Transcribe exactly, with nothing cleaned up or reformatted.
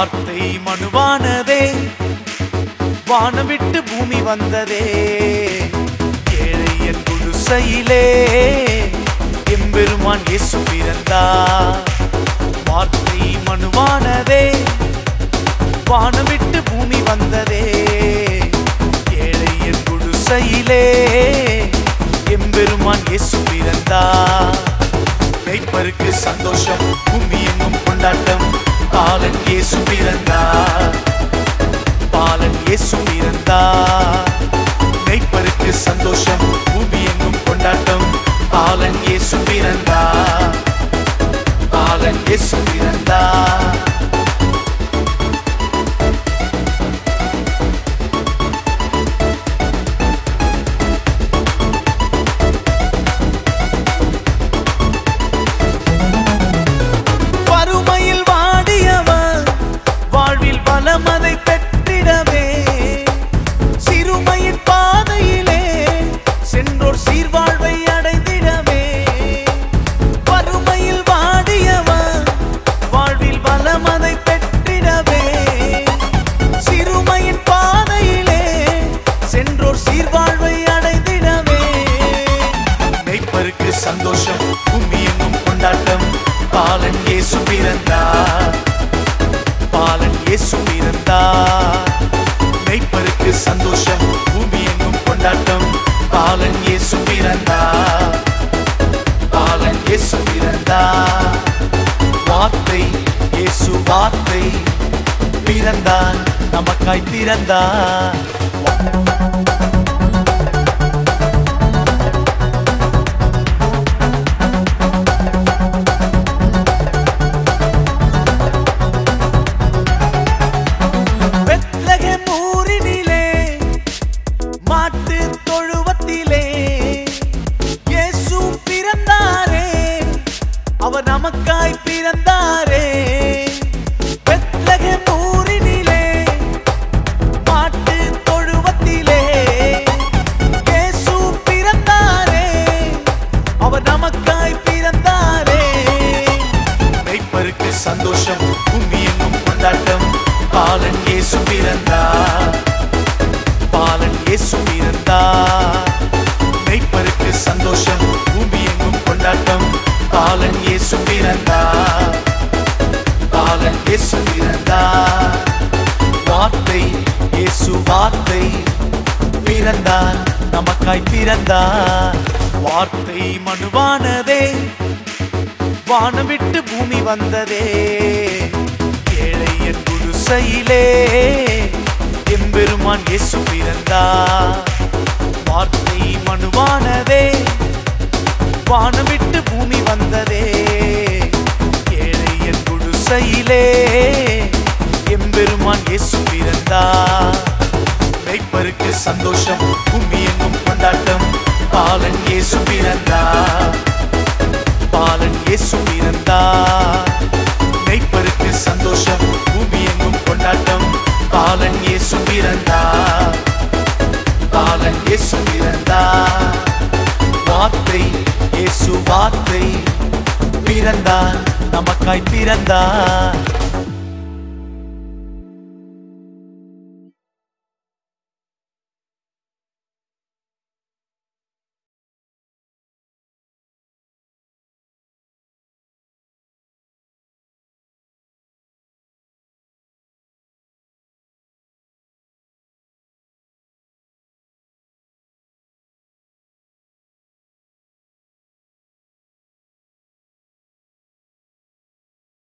வார்த்தை மனுவானதே வானம் விட்டு பூமி வந்ததே ஏழையன் குடிசையிலே எம்பெருமான் இயேசு பிறந்தார் வார்த்தை மனுவானதே வானம் விட்டு பூமி வந்ததே ஏழையன் குடிசையிலே எம்பெருமான் இயேசு பிறந்தார் மேய்ப்பருக்கு சந்தோஷம் பூமி எங்கும் கொண்டாட்டம் பாலன் இயேசு பிறந்தார் பாலன் இயேசு பிறந்தார் மேய்ப்பருக்கு சந்தோஷம் பூமி எங்கும் கொண்டாட்டம் பாலன் இயேசு பிறந்தார் பாலன் இயேசு பிறந்தார் சந்தோஷம் பூமி எங்கும் கொண்டாட்டம் பாலன் இயேசு பிறந்தார் பாலன் இயேசு பிறந்தார் மேய்ப்பருக்கு சந்தோஷம் பூமி எங்கும் கொண்டாட்டம் பாலன் இயேசு பிறந்தார் பாலன் இயேசு பிறந்தார் வார்த்தை இயேசு வார்த்தை பிறந்தான் நமக்காய் பிறந்தார் நமக்காய் பிறந்தாரே பெத்லகேம் ஊரினிலே மாட்டு தொழுவத்திலே இயேசு பிறந்தாரே அவர் நமக்காய் பிறந்தாரே மேய்ப்பருக்கு சந்தோஷம் பூமி எங்கும் கொண்டாட்டம் பாலன் இயேசு பிறந்தார் பாலன் இயேசு பிறந்தார் மேய்ப்பருக்கு சந்தோஷம் பூமி எங்கும் கொண்டாட்டம் பாலன் இயேசு பிறந்தார் பாலன் இயேசு பிறந்தார் வார்த்தை இயேசு வார்த்தை பிறந்தார் நமக்காய் பிறந்தார் வார்த்தை மனுவானதே வானம் விட்டு பூமி வந்ததே ஏழையன் குடிசையிலே எம்பெருமான் இயேசு பிறந்தார் வார்த்தை மனுவானதே வானம் விட்டு பூமி வந்ததே ஏழையன் குடிசையிலே எம்பெருமான் இயேசு பிறந்தார் மேய்ப்பருக்கு சந்தோஷம் பூமி எங்கும் கொண்டாட்டம் பாலன் இயேசு பிறந்தார் பாலன் இயேசு பிறந்தார் மேய்ப்பருக்கு சந்தோஷம் பூமி எங்கும் கொண்டாட்டம் பாலன் இயேசு பிறந்தார் பாலன் இயேசு பிறந்தார் வார்த்தை இயேசு வார்த்தை பிறந்தார் நமக்காய் பிறந்தார்.